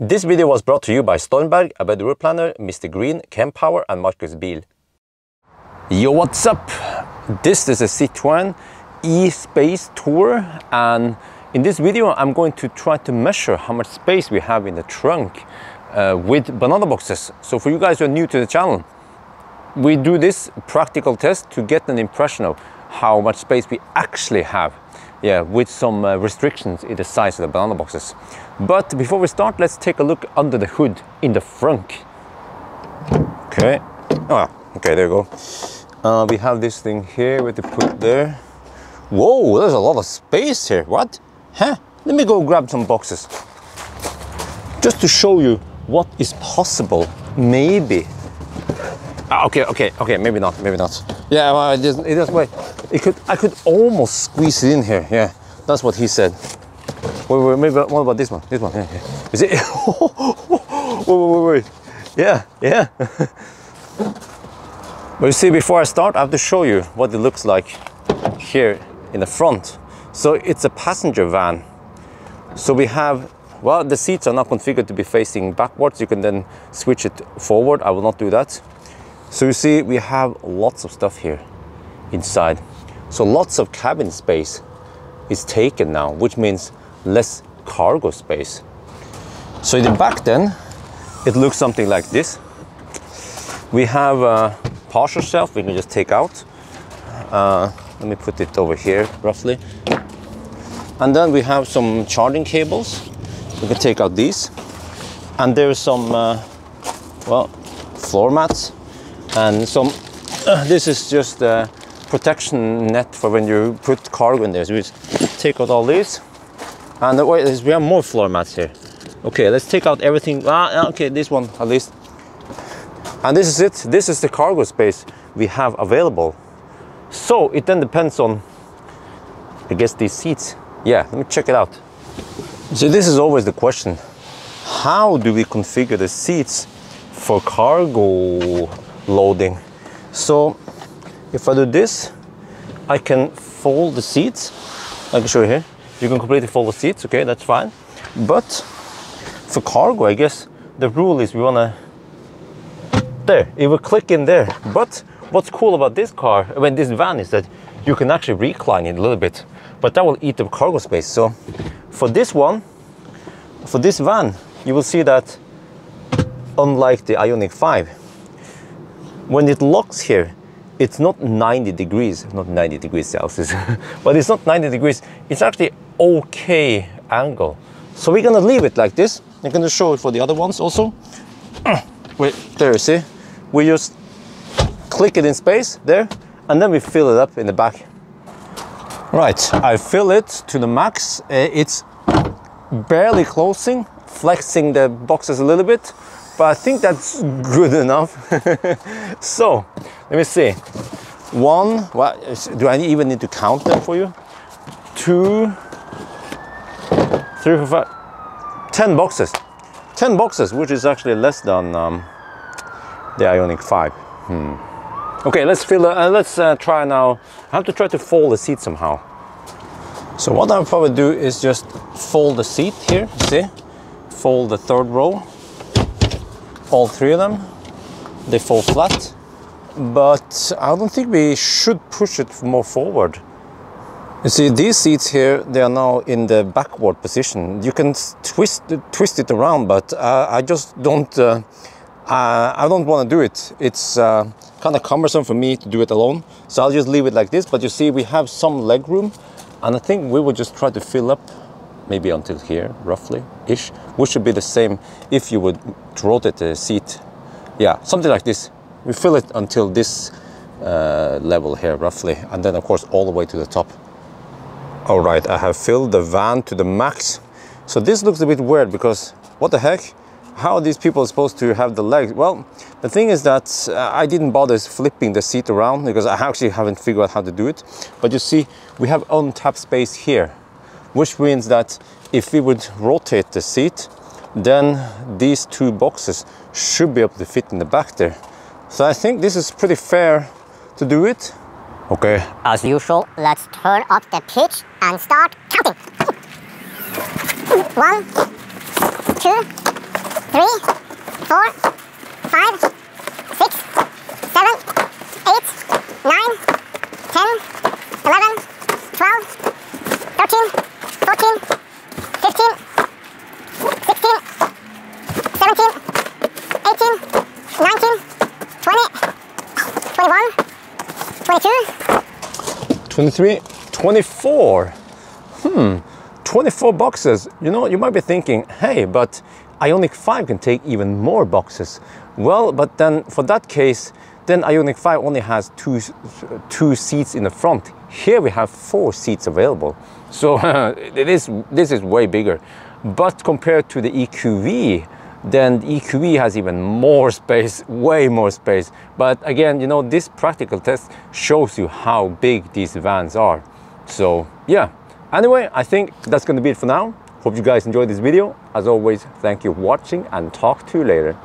This video was brought to you by Stormberg, Abed Road Planner, MisterGreen, Ken Power and Marcus Biel. Yo, what's up? This is a Citroen e-space tour, and in this video I'm going to try to measure how much space we have in the trunk with banana boxes. So for you guys who are new to the channel, we do this practical test to get an impression of how much space we actually have. Yeah, with some restrictions in the size of the banana boxes. But before we start, let's take a look under the hood in the front. Okay. Oh, okay, there you go. We have this thing here with the put there. Whoa, there's a lot of space here. What? Huh? Let me go grab some boxes. Just to show you what is possible. Maybe. Ah, okay, maybe not. Yeah, well, it doesn't wait. I could almost squeeze it in here. Yeah, that's what he said. Wait, maybe what about this one? This one, yeah. Is it? wait. Yeah. But you see, before I start, I have to show you what it looks like here in the front. So it's a passenger van. So we have, well, the seats are not configured to be facing backwards. You can then switch it forward. I will not do that. So you see, we have lots of stuff here inside. So lots of cabin space is taken now, which means less cargo space. So in the back then, it looks something like this. We have a partial shelf we can just take out. Let me put it over here roughly. And then we have some charging cables. We can take out these. And there is some, well, floor mats. And some, this is just a protection net for when you put cargo in there. So we just take out all these. And we have more floor mats here. Okay, let's take out everything. Ah, okay, this one at least. And this is it. This is the cargo space we have available. So it then depends on, I guess, these seats. Yeah, let me check it out. So this is always the question. How do we configure the seats for cargo loading? So if I do this, I can fold the seats. I can show you here. You can completely fold the seats. Okay, that's fine. But for cargo, I guess the rule is we wanna, there, it will click in there. But what's cool about this car, I mean this van, is that you can actually recline it a little bit, but that will eat up cargo space. So for this one, for this van, you will see that unlike the Ioniq 5, when it locks here, it's not 90 degrees, not 90 degrees Celsius, but it's not 90 degrees, it's actually okay angle. So we're gonna leave it like this. I'm gonna show it for the other ones also. Wait, there you see, we just click it in space there, and then we fill it up in the back. Right, I fill it to the max. It's barely closing, flexing the boxes a little bit. But I think that's good enough. So, let me see. One, well, do I even need to count them for you? 2, 3, 4, 5, 10 boxes. 10 boxes, which is actually less than the Ioniq 5. Okay, let's fill. Let's try now. I have to try to fold the seat somehow. So what I'll probably do is just fold the seat here. See, fold the third row. All three of them, they fall flat, but I don't think we should push it more forward. You see, these seats here, they are now in the backward position. You can twist it around, but I just don't. I don't want to do it. It's kind of cumbersome for me to do it alone, so I'll just leave it like this. But you see, we have some leg room, and I think we will just try to fill up. Maybe until here, roughly-ish, which should be the same if you would rotate the seat. Yeah, something like this. We fill it until this level here, roughly, and then, of course, all the way to the top. All right, I have filled the van to the max. So this looks a bit weird because, what the heck? How are these people supposed to have the legs? Well, the thing is that I didn't bother flipping the seat around because I actually haven't figured out how to do it. But you see, we have untapped space here, which means that if we would rotate the seat, then these two boxes should be able to fit in the back there. So I think this is pretty fair to do it. Okay. As usual, let's turn up the pitch and start counting. 1, 2, 23, 24. 24 boxes. You know, you might be thinking, hey, but Ioniq 5 can take even more boxes. Well, but then for that case, then Ioniq 5 only has two seats in the front. Here we have 4 seats available. So this is way bigger. But compared to the EQV, then the EQE has even more space, way more space. But again, you know, this practical test shows you how big these vans are. So yeah, anyway, I think that's gonna be it for now. Hope you guys enjoyed this video. As always, thank you for watching and talk to you later.